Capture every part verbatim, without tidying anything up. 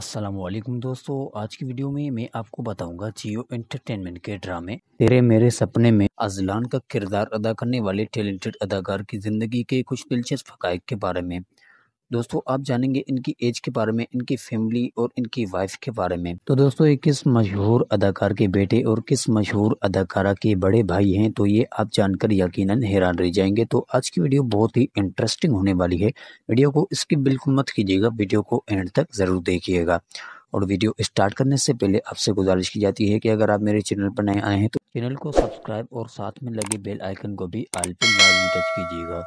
अस्सलामुअलैकुम दोस्तों, आज की वीडियो में मैं आपको बताऊंगा जियो एंटरटेनमेंट के ड्रामे तेरे मेरे सपने में अजलान का किरदार अदा करने वाले टैलेंटेड अदाकार की ज़िंदगी के कुछ दिलचस्प हक़ाइक़ के बारे में। दोस्तों आप जानेंगे इनकी एज के बारे में, इनकी फैमिली और इनकी वाइफ के बारे में। तो दोस्तों ये किस मशहूर अदाकार के बेटे और किस मशहूर अदाकारा के बड़े भाई हैं, तो ये आप जानकर यकीनन हैरान रह जाएंगे। तो आज की वीडियो बहुत ही इंटरेस्टिंग होने वाली है, वीडियो को स्किप बिल्कुल मत कीजिएगा, वीडियो को एंड तक ज़रूर देखिएगा। और वीडियो स्टार्ट करने से पहले आपसे गुजारिश की जाती है कि अगर आप मेरे चैनल पर नए आए हैं तो चैनल को सब्सक्राइब और साथ में लगे बेल आइकन को भी ऑल पर लाजमी टच कीजिएगा,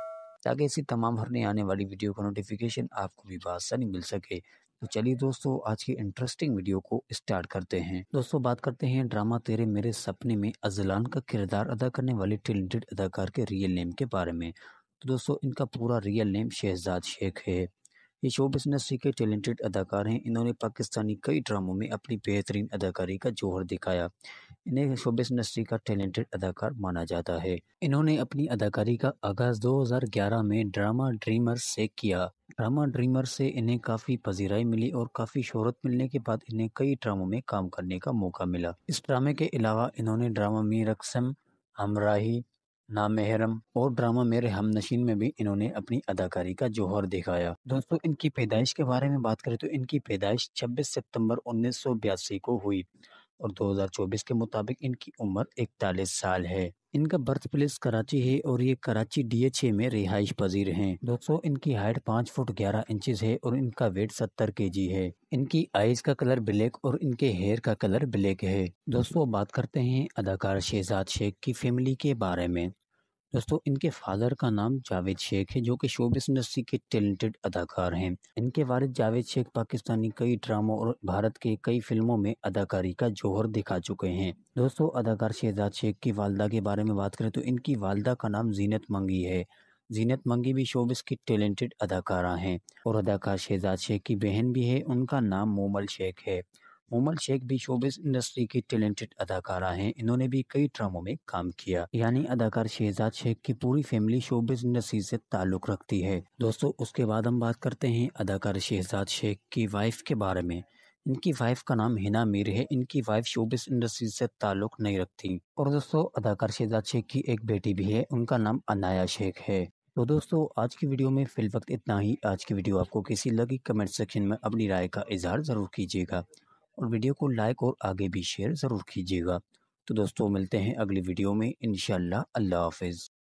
ताकि इसी तमाम भरने आने वाली वीडियो का नोटिफिकेशन आपको भी आसानी मिल सके। तो चलिए दोस्तों आज की इंटरेस्टिंग वीडियो को स्टार्ट करते हैं। दोस्तों बात करते हैं ड्रामा तेरे मेरे सपने में अजलान का किरदार अदा करने वाले टैलेंटेड अदाकार के रियल नेम के बारे में। तो दोस्तों इनका पूरा रियल नेम शहजाद शेख है। ये शो बिजनेस के टैलेंटेड अदाकार हैं। इन्होंने पाकिस्तानी कई ड्रामों में अपनी बेहतरीन अदाकारी का जोहर दिखाया। इन्हें शोबिस इंडस्ट्री का टैलेंटेड अदाकार माना जाता है। इन्होंने अपनी अदाकारी का आगाज़ दो हज़ार ग्यारह में ड्रामा ड्रीमर से किया। ड्रामा ड्रीमर से इन्हें काफ़ी पजीराई मिली और काफ़ी शोहरत मिलने के बाद इन्हें कई ड्रामों में काम करने का मौका मिला। इस ड्रामे के अलावा इन्होंने ड्रामा में रक्सम, हमरा नाम मोहरम और ड्रामा मेरे हमनशीन में भी इन्होंने अपनी अदाकारी का जोहर दिखाया। दोस्तों इनकी पैदाइश के बारे में बात करें तो इनकी पैदाइश छब्बीस सितंबर उन्नीस सौ बयासी को हुई और दो हज़ार चौबीस के मुताबिक इनकी उम्र इकतालीस साल है। इनका बर्थ प्लेस कराची है और ये कराची डी एच ए में रिहाइश पजीर हैं। दोस्तों इनकी हाइट पाँच फुट ग्यारह इंचज़ है और इनका वेट सत्तर के जी है। इनकी आईज का कलर ब्लैक और इनके हेयर का कलर ब्लैक है। दोस्तों बात करते हैं अदाकार शहजाद शेख की फैमिली के बारे में। दोस्तों इनके फादर का नाम जावेद शेख है, जो कि शोबिस इंडस्ट्री के टैलेंटेड अदाकार हैं। इनके वालिद जावेद शेख पाकिस्तानी कई ड्रामों और भारत के कई फिल्मों में अदाकारी का जोहर दिखा चुके हैं। दोस्तों अदाकार शहजाद शेख की वालदा के बारे में बात करें तो इनकी वालदा का नाम जीनत मंगी है। जीनत मंगी भी शोबिस की टैलेंटेड अदाकारा हैं और अदाकार शहजाद शेख की बहन भी है, उनका नाम मोमल शेख है। मोमल शेख भी शोबिस इंडस्ट्री की टैलेंटेड अदाकारा हैं। इन्होंने भी कई ड्रामों में काम किया। यानी अदाकार शहजाद शेख की पूरी फैमिली शोबिस इंडस्ट्री से ताल्लुक़ रखती है। दोस्तों उसके बाद हम बात करते हैं अदाकार शहजाद शेख की वाइफ के बारे में। इनकी वाइफ का नाम हिना मीर है। इनकी वाइफ शोबिस इंडस्ट्री से ताल्लुक़ नहीं रखती। और दोस्तों अदाकार शहजाद शेख की एक बेटी भी है, उनका नाम अनाया शेख है। तो दोस्तों आज की वीडियो में फ़िल वक्त इतना ही। आज की वीडियो आपको कैसी लगी, कमेंट सेक्शन में अपनी राय का इजहार ज़रूर कीजिएगा और वीडियो को लाइक और आगे भी शेयर ज़रूर कीजिएगा। तो दोस्तों मिलते हैं अगली वीडियो में, इंशाल्लाह। अल्लाह हाफिज़।